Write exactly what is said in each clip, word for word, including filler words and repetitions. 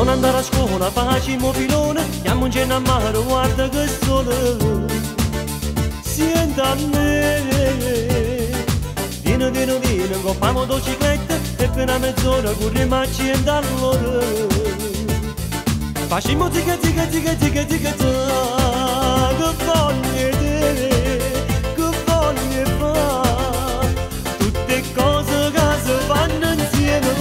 ona andara scuola, facci mobilone, andiamo in genna mare, guarda che sole, sienta a me. Vieni, vieni, vieni, coppiamo motocicletta e per una mezz'ora corriamo a cento all'ora. Facciamo tica tica tica tica tica ta, che voglia te, che voglia fa, tutte cose che si fanno insieme.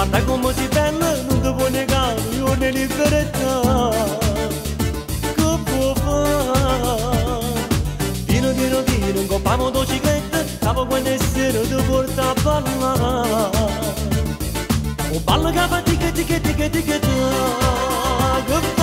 Guarda come si bella, non ti può negare, io ne libertà. Che può fare? Vieni, vieni, vieni, coppa motocicletta, capo quando è sera ti porta a ballare. O ballo che fa tica, tica, tica, tica, tica,